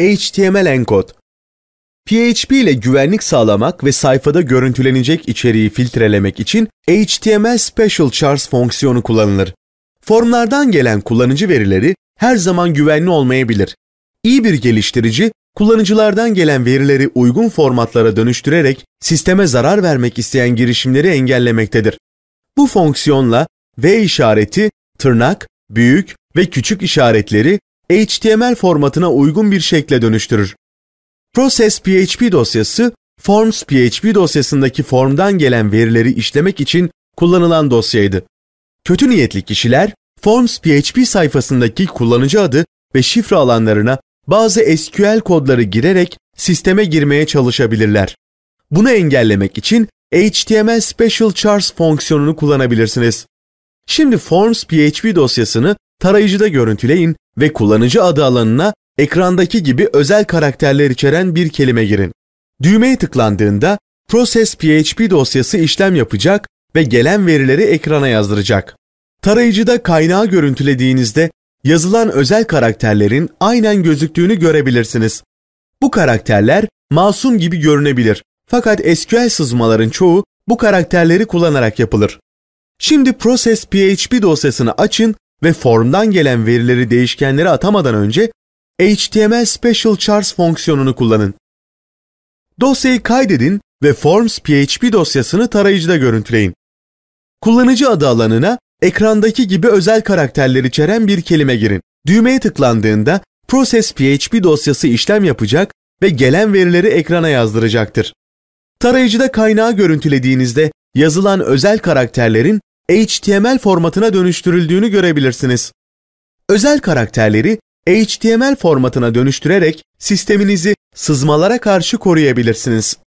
HTML enkod. PHP ile güvenlik sağlamak ve sayfada görüntülenecek içeriği filtrelemek için htmlspecialchars fonksiyonu kullanılır. Formlardan gelen kullanıcı verileri her zaman güvenli olmayabilir. İyi bir geliştirici, kullanıcılardan gelen verileri uygun formatlara dönüştürerek sisteme zarar vermek isteyen girişimleri engellemektedir. Bu fonksiyonla V işareti, tırnak, büyük ve küçük işaretleri HTML formatına uygun bir şekle dönüştürür. Process.php dosyası, Forms.php dosyasındaki formdan gelen verileri işlemek için kullanılan dosyaydı. Kötü niyetli kişiler, Forms.php sayfasındaki kullanıcı adı ve şifre alanlarına bazı SQL kodları girerek sisteme girmeye çalışabilirler. Bunu engellemek için htmlspecialchars fonksiyonunu kullanabilirsiniz. Şimdi Forms.php dosyasını tarayıcıda görüntüleyin ve kullanıcı adı alanına ekrandaki gibi özel karakterler içeren bir kelime girin. Düğmeye tıklandığında Process.php dosyası işlem yapacak ve gelen verileri ekrana yazdıracak. Tarayıcıda kaynağı görüntülediğinizde yazılan özel karakterlerin aynen gözüktüğünü görebilirsiniz. Bu karakterler masum gibi görünebilir. Fakat SQL sızmaların çoğu bu karakterleri kullanarak yapılır. Şimdi Process.php dosyasını açın ve formdan gelen verileri değişkenlere atamadan önce htmlspecialchars fonksiyonunu kullanın. Dosyayı kaydedin ve Forms.php dosyasını tarayıcıda görüntüleyin. Kullanıcı adı alanına ekrandaki gibi özel karakterler içeren bir kelime girin. Düğmeye tıklandığında Process.php dosyası işlem yapacak ve gelen verileri ekrana yazdıracaktır. Tarayıcıda kaynağı görüntülediğinizde yazılan özel karakterlerin HTML formatına dönüştürüldüğünü görebilirsiniz. Özel karakterleri HTML formatına dönüştürerek sisteminizi sızmalara karşı koruyabilirsiniz.